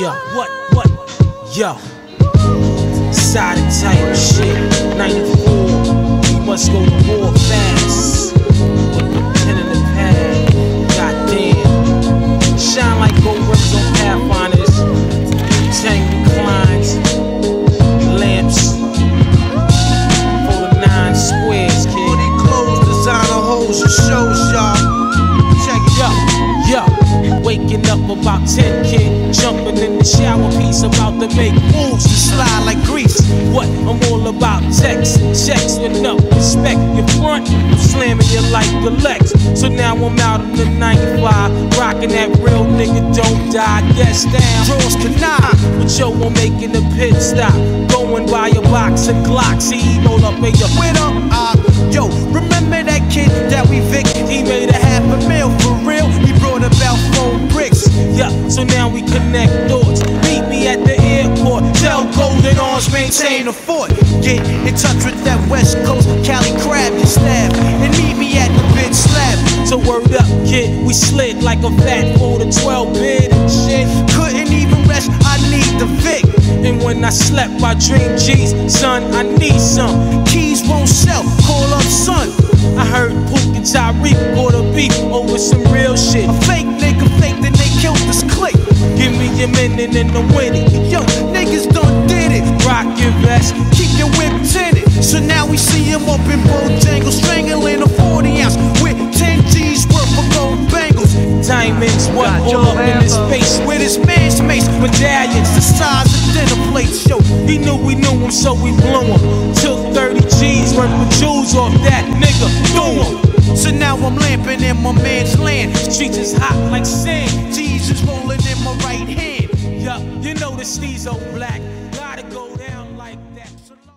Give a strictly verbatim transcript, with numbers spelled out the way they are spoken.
Yo, what, what, yo. Side type shit, ninety-four. We must go to war fast. With the pen in the pad, goddamn. Shine like gold rims on pathfinders. Tang reclines, lamps. Full of nine squares, kid. All these clothes, designer hoes, and shows, y'all. Check it out. Yo, yo. Waking up about ten, kid. Jumping in the shower piece, about to make moves to slide like grease. What? I'm all about texts and checks with no respect. Your front, I'm slamming you like the Lex. So now I'm out in the ninety-five, rocking that real nigga don't die. Yes, damn, girls can die. But yo, I'm making the pit stop. Going by your box of Glocks. He rolled up, made your wit up. Uh, yo, remember that kid that we victim? He made a half a meal for real. He brought about four bricks. Yeah, so now we connect doors. Meet me at the airport. Tell Golden Arms, maintain the fort. Get in touch with that West Coast Cali crab and stab. And meet me at the bitch slab. So word up, kid. We slid like a fat four to twelve bid and shit. Couldn't even rest. I need the Vic. And when I slept, I dreamed, G's, son, I need some. Keys won't sell. Call up son. I heard Pook and Tyreek go to beef over some real shit. A fake nigga fake, then they killed this clique. Give me your minute and I'm winning. Yo, niggas done did it. Rock your vest, keep your whip tinted. So now we see him up in Bojangles, strangling a forty ounce with ten G's worth of gold bangles. Diamonds, what? All up in his face with his man's mates. Medallions, the size of dinner plates. Yo, he knew we knew him, so we blew him. Took thirty G's worth of jewels off that nigga. Do him. So now I'm lamping in my man's land. Streets is hot like sand. G's is rolling in my right hand. Yup, you know the steez on black. Gotta go down like that.